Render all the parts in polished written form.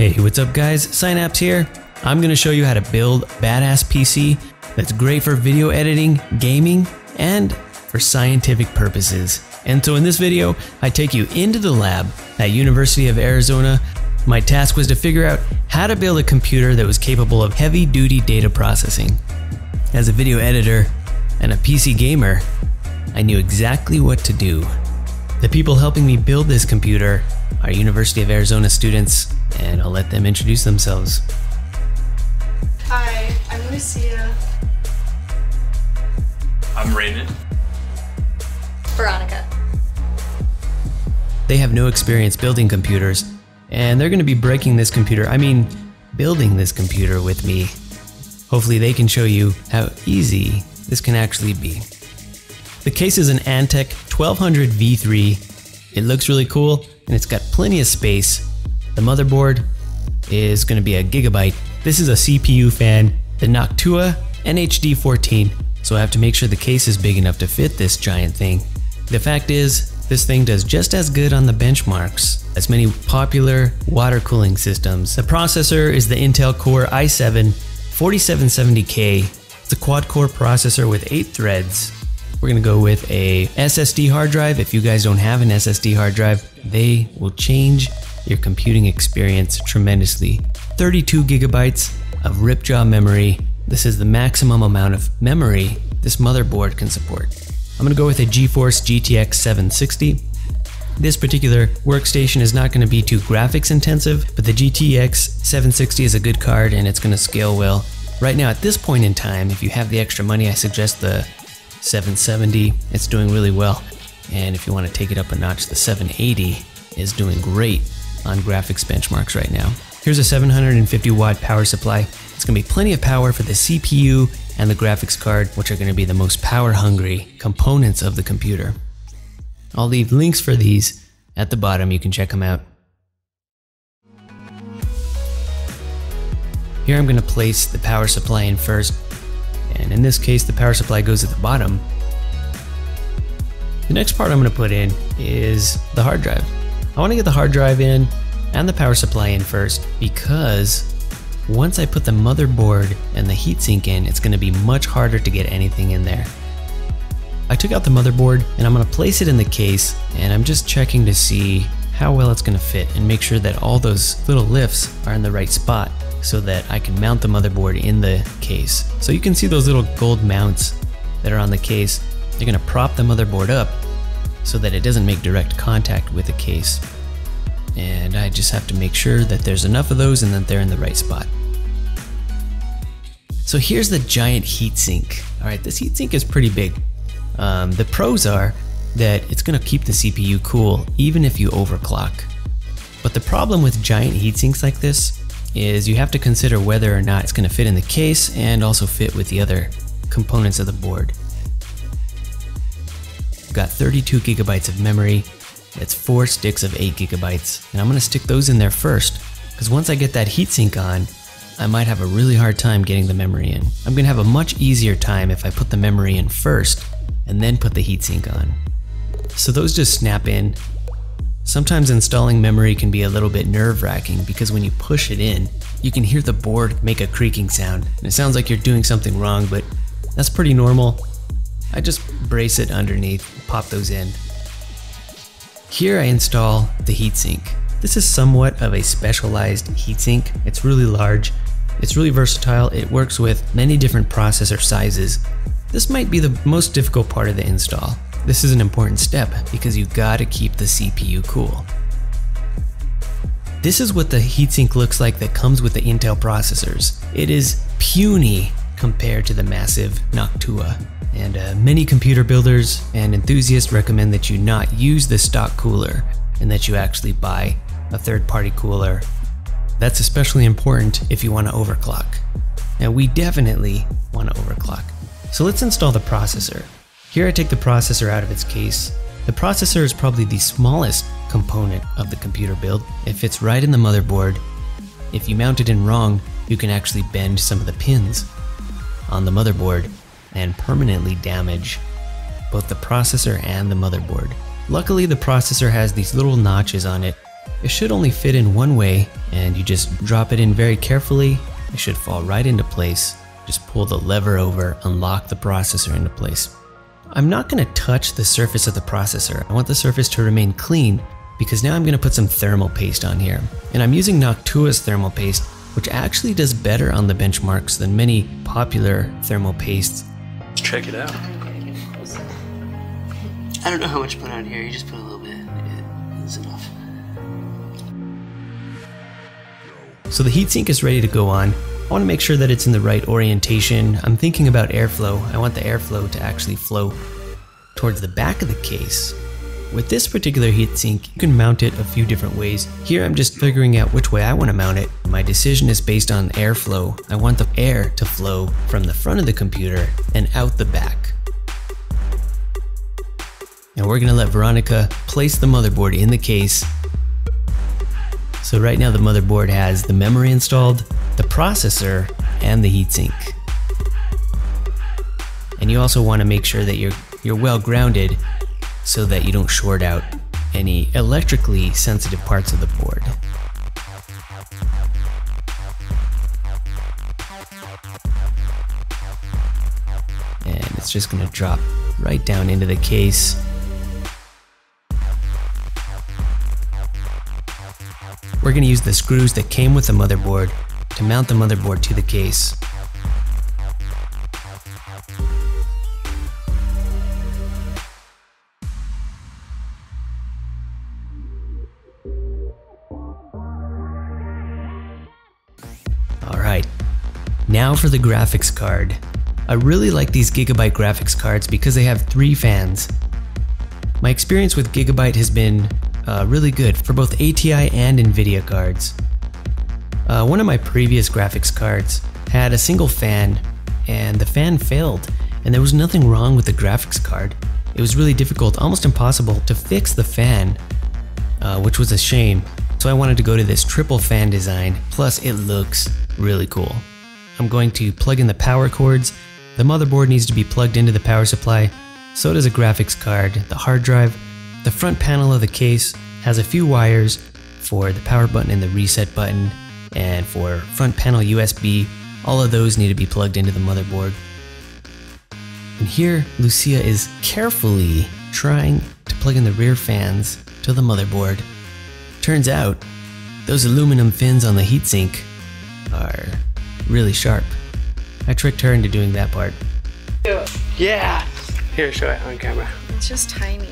Hey, what's up guys, Synapse here. I'm gonna show you how to build a badass PC that's great for video editing, gaming, and for scientific purposes. And so in this video, I take you into the lab at University of Arizona. My task was to figure out how to build a computer that was capable of heavy-duty data processing. As a video editor and a PC gamer, I knew exactly what to do. The people helping me build this computer are University of Arizona students, and I'll let them introduce themselves. Hi, I'm Lucia. I'm Raymond. Veronica. They have no experience building computers, and they're going to be building this computer with me. Hopefully they can show you how easy this can actually be. The case is an Antec 1200 V3. It looks really cool, and it's got plenty of space. The motherboard is going to be a Gigabyte. This is a CPU fan, the Noctua NH-D14, so I have to make sure the case is big enough to fit this giant thing. The fact is, this thing does just as good on the benchmarks as many popular water cooling systems. The processor is the Intel Core i7-4770K. It's a quad-core processor with 8 threads. We're going to go with a SSD hard drive. If you guys don't have an SSD hard drive, they will change your computing experience tremendously. 32 gigabytes of Ripjaw memory. This is the maximum amount of memory this motherboard can support. I'm gonna go with a GeForce GTX 760. This particular workstation is not gonna be too graphics intensive, but the GTX 760 is a good card and it's gonna scale well. Right now at this point in time, if you have the extra money, I suggest the 770. It's doing really well. And if you wanna take it up a notch, the 780 is doing great on graphics benchmarks right now. Here's a 750 watt power supply. It's gonna be plenty of power for the CPU and the graphics card, which are gonna be the most power hungry components of the computer. I'll leave links for these at the bottom, you can check them out. Here I'm gonna place the power supply in first, and in this case the power supply goes at the bottom. The next part I'm gonna put in is the hard drive. I want to get the hard drive in and the power supply in first, because once I put the motherboard and the heatsink in, it's going to be much harder to get anything in there. I took out the motherboard and I'm going to place it in the case, and I'm just checking to see how well it's going to fit and make sure that all those little lifts are in the right spot so that I can mount the motherboard in the case. So you can see those little gold mounts that are on the case. They're going to prop the motherboard up so that it doesn't make direct contact with the case. And I just have to make sure that there's enough of those and that they're in the right spot. So here's the giant heatsink. All right, this heatsink is pretty big. The pros are that it's gonna keep the CPU cool even if you overclock. But the problem with giant heatsinks like this is you have to consider whether or not it's gonna fit in the case and also fit with the other components of the board. I've got 32 gigabytes of memory. That's 4 sticks of 8 gigabytes, and I'm gonna stick those in there first, because once I get that heatsink on, I might have a really hard time getting the memory in. I'm gonna have a much easier time if I put the memory in first and then put the heatsink on. So those just snap in. Sometimes installing memory can be a little bit nerve-wracking, because when you push it in, you can hear the board make a creaking sound, and it sounds like you're doing something wrong, but that's pretty normal. I just brace it underneath, pop those in. Here I install the heatsink. This is somewhat of a specialized heatsink. It's really large, it's really versatile, it works with many different processor sizes. This might be the most difficult part of the install. This is an important step because you gotta keep the CPU cool. This is what the heatsink looks like that comes with the Intel processors. It is puny compared to the massive Noctua. And many computer builders and enthusiasts recommend that you not use the stock cooler and that you actually buy a third-party cooler. That's especially important if you want to overclock. And we definitely want to overclock. So let's install the processor. Here I take the processor out of its case. The processor is probably the smallest component of the computer build. It fits right in the motherboard. If you mount it in wrong, you can actually bend some of the pins on the motherboard and permanently damage both the processor and the motherboard. Luckily, the processor has these little notches on it It should only fit in one way, and you just drop it in very carefully. It should fall right into place. Just pull the lever over and lock the processor into place. I'm not going to touch the surface of the processor. I want the surface to remain clean, because now I'm going to put some thermal paste on here. And I'm using Noctua's thermal paste, which actually does better on the benchmarks than many popular thermal pastes. Let's check it out. I don't know how much to put on here. You just put a little bit. It's enough. So the heatsink is ready to go on. I want to make sure that it's in the right orientation. I'm thinking about airflow. I want the airflow to actually flow towards the back of the case. With this particular heatsink, you can mount it a few different ways. Here I'm just figuring out which way I want to mount it. My decision is based on airflow. I want the air to flow from the front of the computer and out the back. Now we're going to let Veronica place the motherboard in the case. So right now the motherboard has the memory installed, the processor, and the heatsink. And you also want to make sure that you're well grounded so that you don't short out any electrically sensitive parts of the board. And it's just going to drop right down into the case. We're going to use the screws that came with the motherboard to mount the motherboard to the case. Alright, now for the graphics card. I really like these Gigabyte graphics cards because they have 3 fans. My experience with Gigabyte has been really good for both ATI and NVIDIA cards. One of my previous graphics cards had a single fan, and the fan failed, and there was nothing wrong with the graphics card. It was really difficult, almost impossible, to fix the fan, which was a shame. So I wanted to go to this triple fan design, plus it looks really cool. I'm going to plug in the power cords. The motherboard needs to be plugged into the power supply, so does a graphics card, the hard drive. The front panel of the case has a few wires for the power button and the reset button, and for front panel USB. All of those need to be plugged into the motherboard. And here, Lucia is carefully trying to plug in the rear fans to the motherboard. Turns out, those aluminum fins on the heatsink are really sharp. I tricked her into doing that part. Yeah! Here, show it on camera. It's just tiny.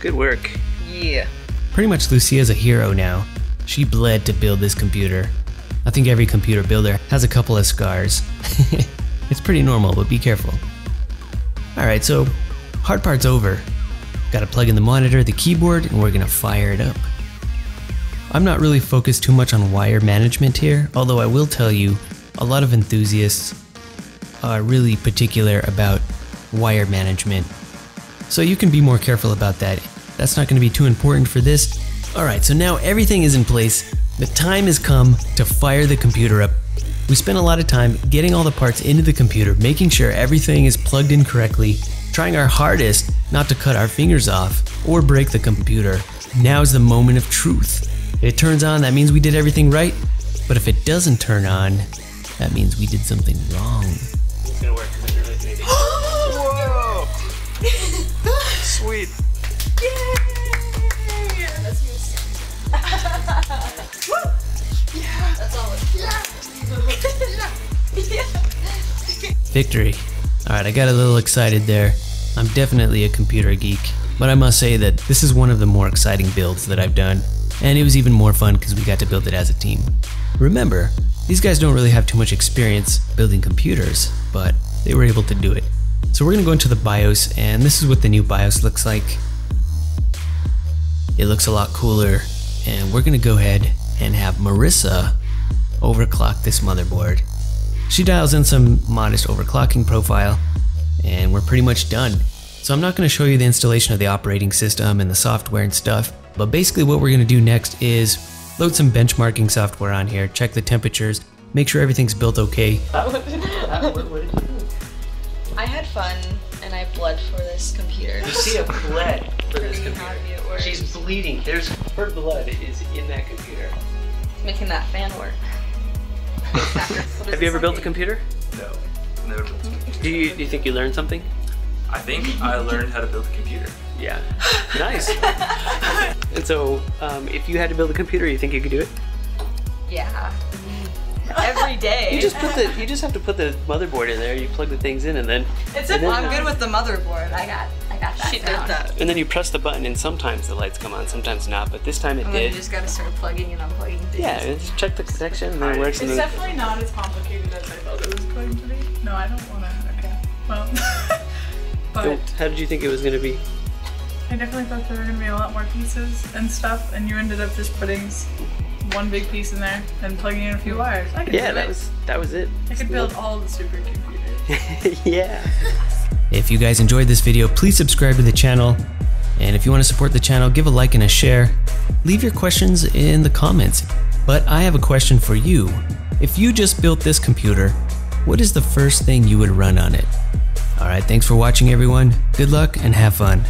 Good work. Yeah. Pretty much Lucia's a hero now. She bled to build this computer. I think every computer builder has a couple of scars. It's pretty normal, but be careful. Alright, so hard part's over. Gotta plug in the monitor, the keyboard, and we're gonna fire it up. I'm not really focused too much on wire management here, although I will tell you, a lot of enthusiasts are really particular about wire management. So you can be more careful about that. That's not going to be too important for this. Alright, so now everything is in place. The time has come to fire the computer up. We spent a lot of time getting all the parts into the computer, making sure everything is plugged in correctly, trying our hardest not to cut our fingers off or break the computer. Now is the moment of truth. If it turns on, that means we did everything right, but if it doesn't turn on, that means we did something wrong. It's gonna work. Whoa! Sweet. Yay! That's me. Woo! Yeah. That's all it is. Yeah. Yeah. Victory. Alright, I got a little excited there. I'm definitely a computer geek, but I must say that this is one of the more exciting builds that I've done, and it was even more fun because we got to build it as a team. Remember, these guys don't really have too much experience building computers, but they were able to do it. So we're going to go into the BIOS, and this is what the new BIOS looks like. It looks a lot cooler, and we're going to go ahead and have Marissa overclock this motherboard. She dials in some modest overclocking profile, and we're pretty much done. So I'm not going to show you the installation of the operating system and the software and stuff, but basically what we're going to do next is load some benchmarking software on here, check the temperatures, make sure everything's built okay. I had fun. and I bled for this computer. Lucia bled for this computer. She's bleeding. There's her blood is in that computer. It's making that fan work. Have you ever built a computer? No, never built a computer. Do you think you learned something? I think I learned how to build a computer. Yeah. Nice. And so, if you had to build a computer, you think you could do it? Yeah. Every day. You just have to put the motherboard in there. You plug the things in, and then. I'm good with the motherboard. I got that. She did that. And then you press the button, and sometimes the lights come on, sometimes not. But this time it did. You just gotta start plugging and unplugging things. Yeah, just check the connection, and then it works. It's definitely not as complicated as I thought it was going to be. No, I don't wanna. Okay. Well. But how did you think it was gonna be? I definitely thought there were gonna be a lot more pieces and stuff, and you ended up just putting one big piece in there and plugging in a few wires. That was it. I could build all the supercomputers. Yeah. If you guys enjoyed this video, please subscribe to the channel. And if you want to support the channel, give a like and a share. Leave your questions in the comments. But I have a question for you. If you just built this computer, what is the first thing you would run on it? All right, thanks for watching everyone. Good luck and have fun.